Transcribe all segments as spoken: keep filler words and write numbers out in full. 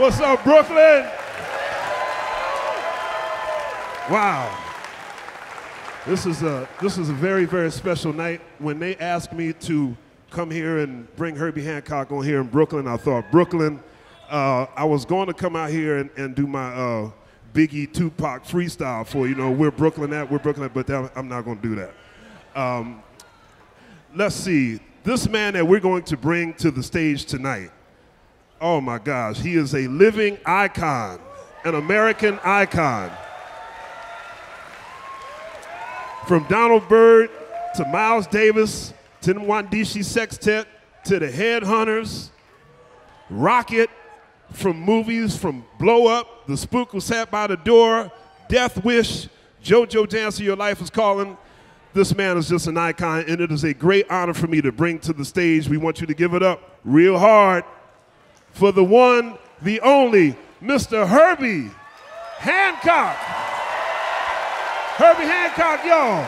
What's up, Brooklyn? Wow. This is a, this is a very, very special night. When they asked me to come here and bring Herbie Hancock on here in Brooklyn, I thought Brooklyn. Uh, I was going to come out here and, and do my uh, Biggie Tupac freestyle for, you know, we're Brooklyn at, we're Brooklyn at, but that, I'm not going to do that. Um, let's see. This man that we're going to bring to the stage tonight, oh my gosh, he is a living icon, an American icon. From Donald Byrd to Miles Davis to the Mwandishi Sextet to the Headhunters, Rocket, from movies from Blow Up, The Spook Who Sat By The Door, Death Wish, Jojo Dancer, Your Life Is Calling. This man is just an icon, and it is a great honor for me to bring to the stage. We want you to give it up real hard for the one, the only, Mister Herbie Hancock. Herbie Hancock, y'all.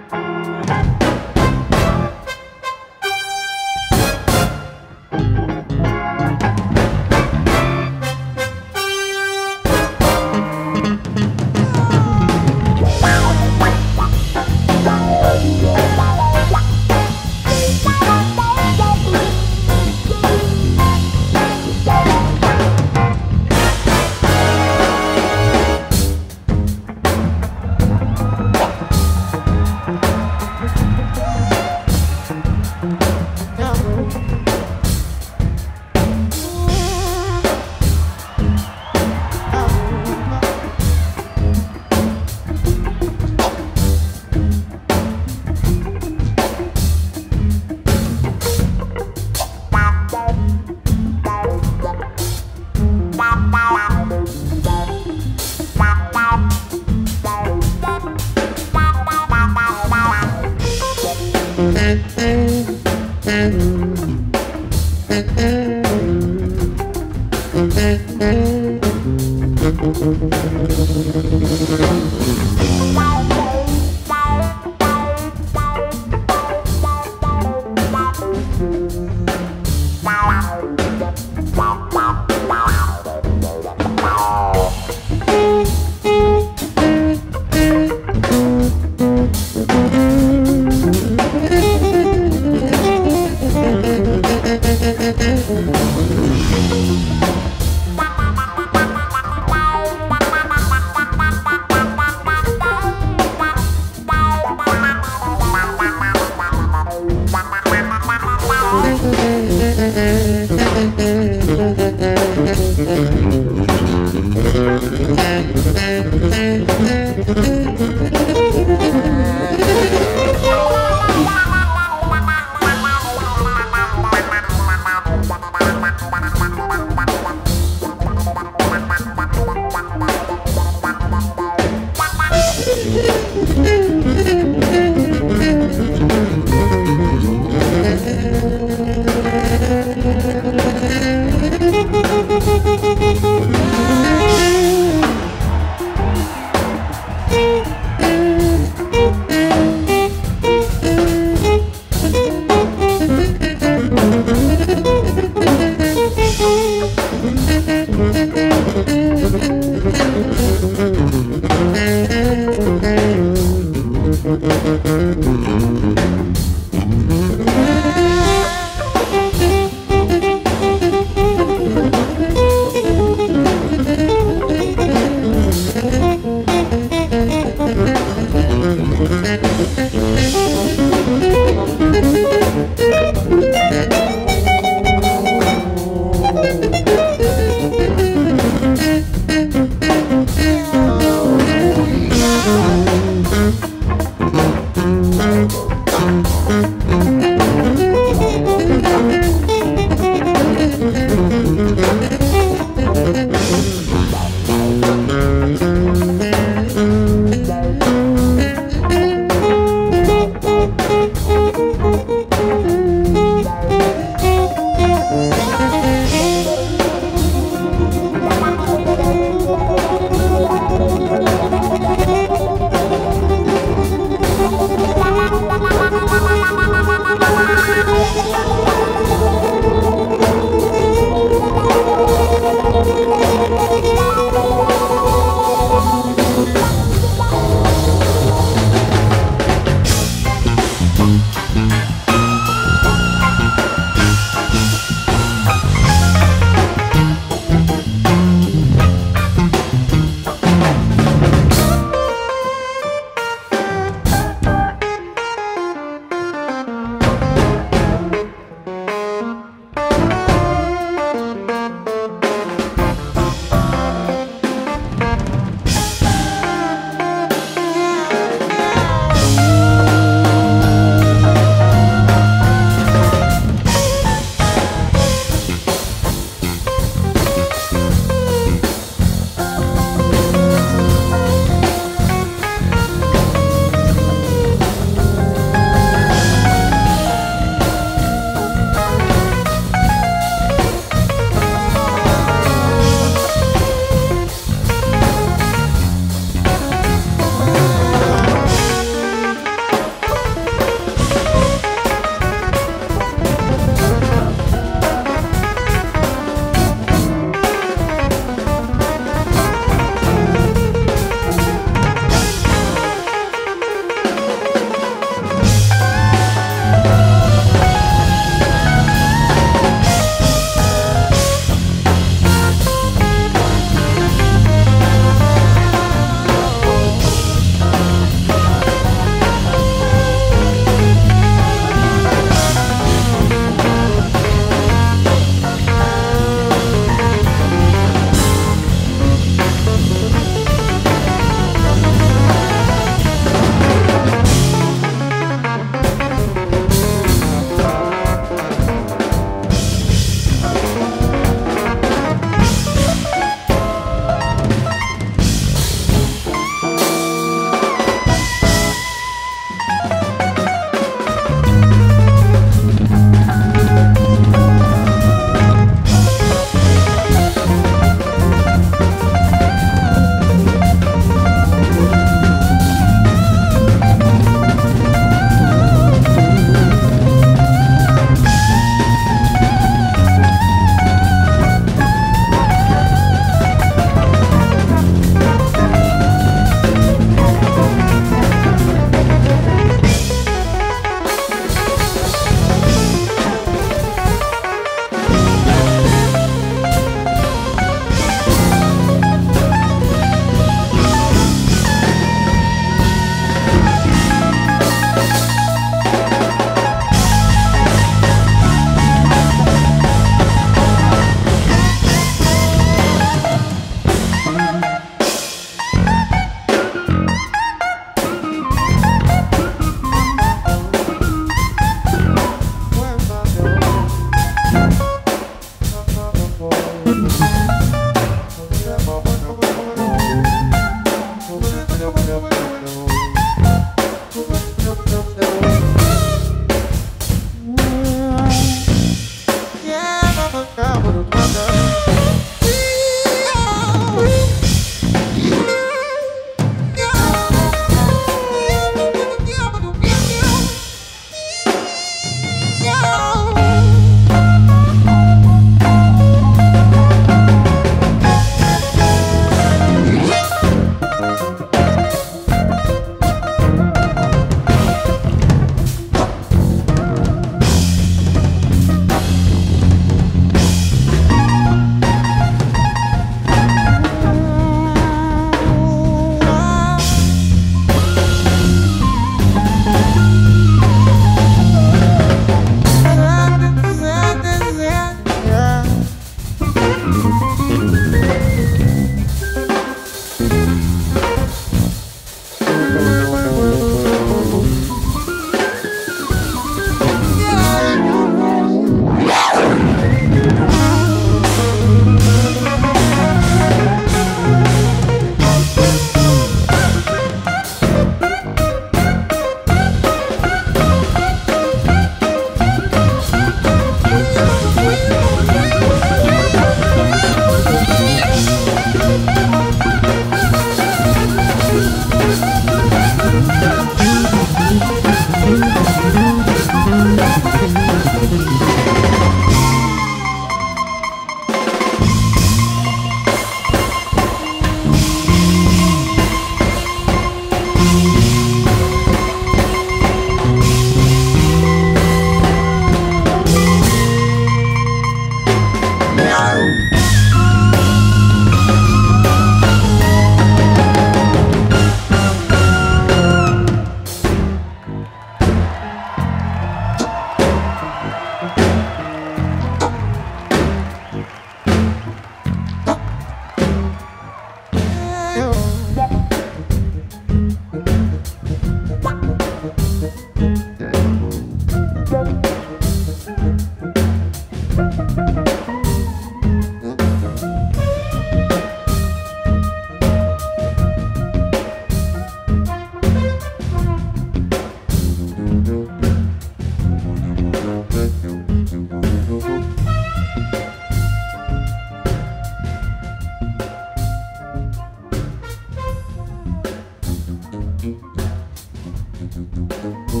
Thank mm-hmm. you.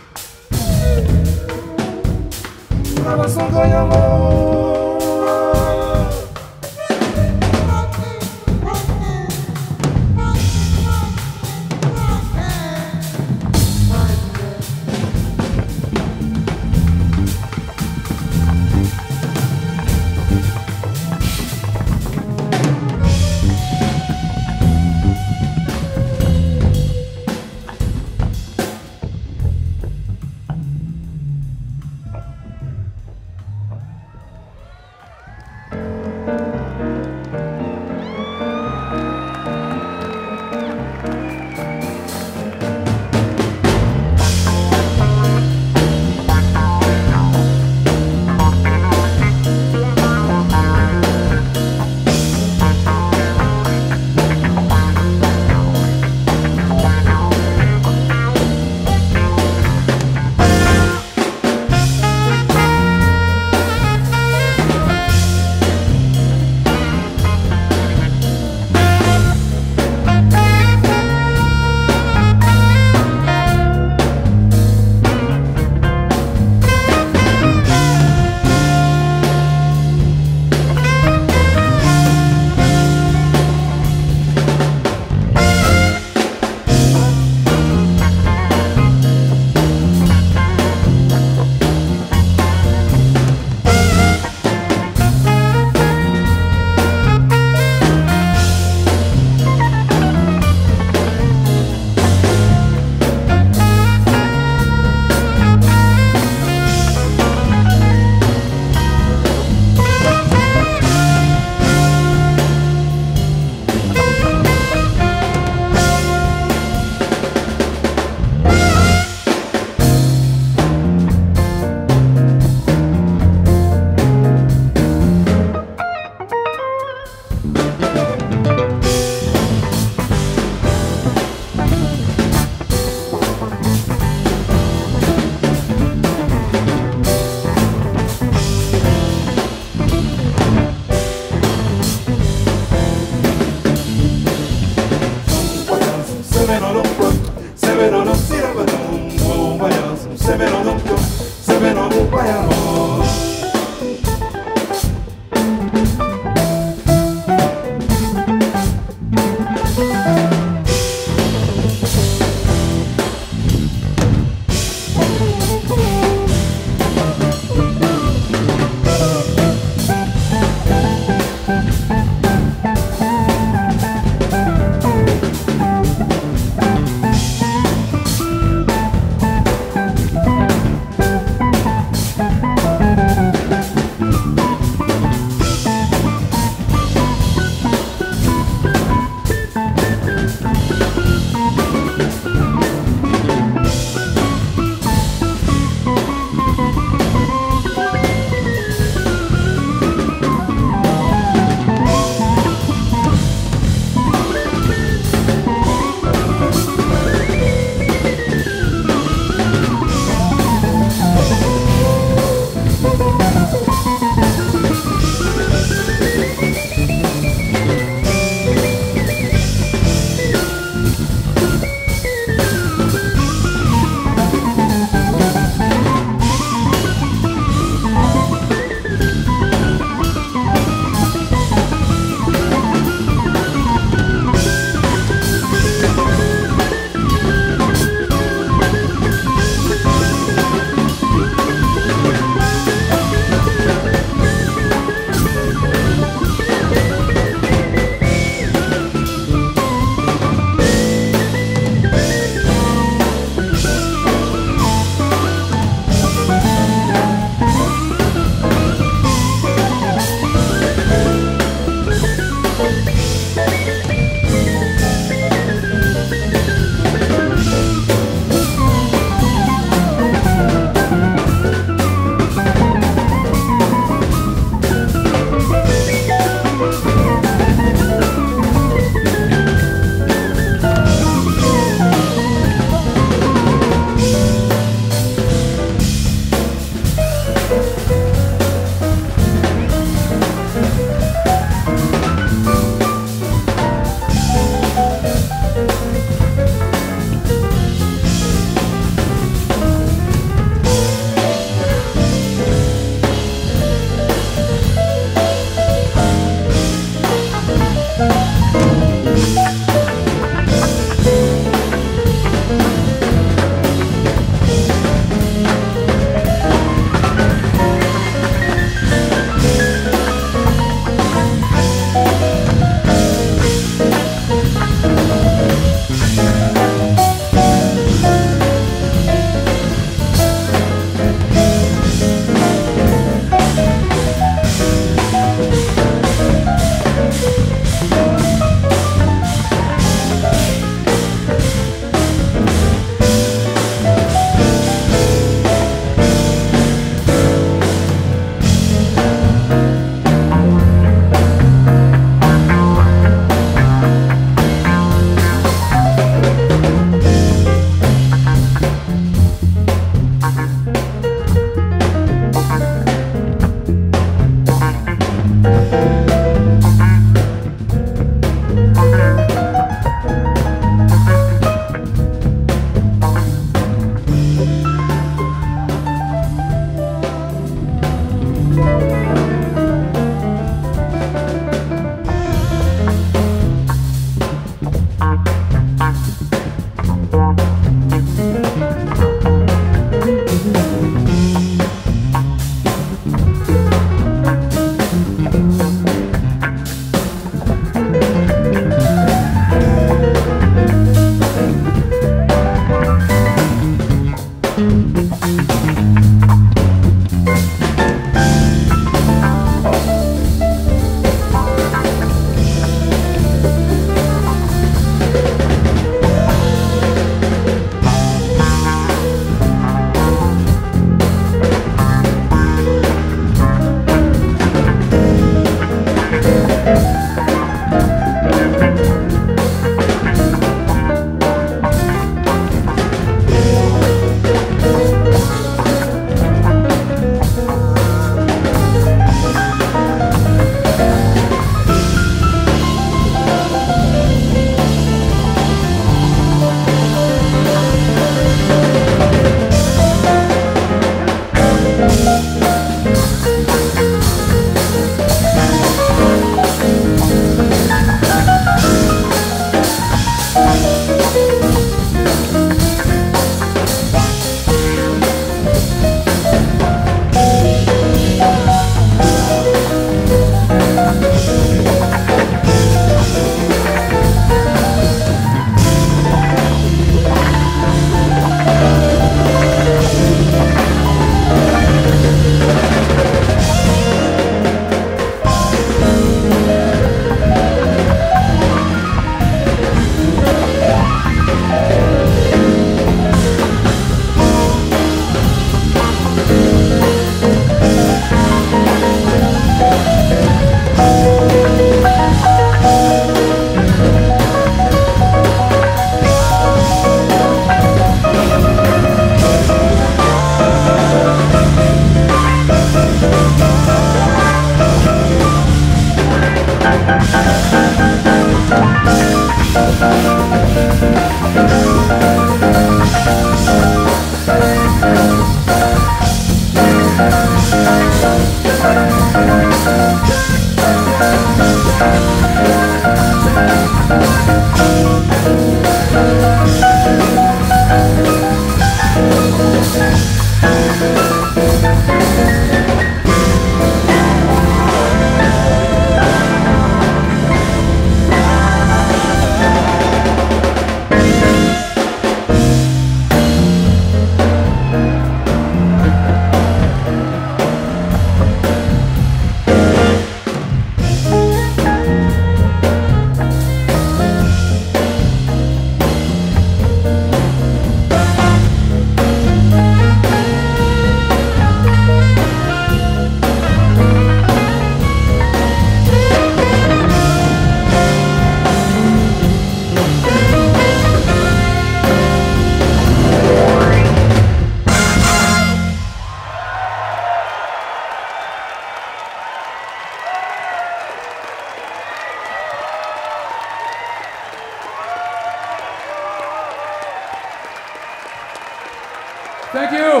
you.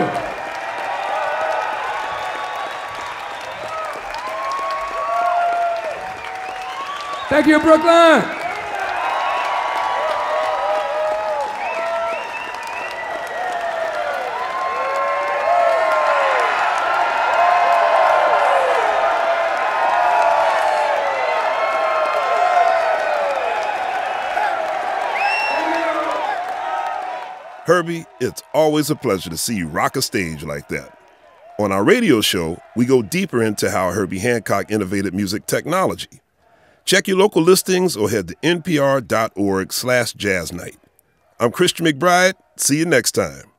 Thank you, Brooklyn. Herbie, it's always a pleasure to see you rock a stage like that. On our radio show, we go deeper into how Herbie Hancock innovated music technology. Check your local listings or head to N P R dot org slash jazz night. I'm Christian McBride. See you next time.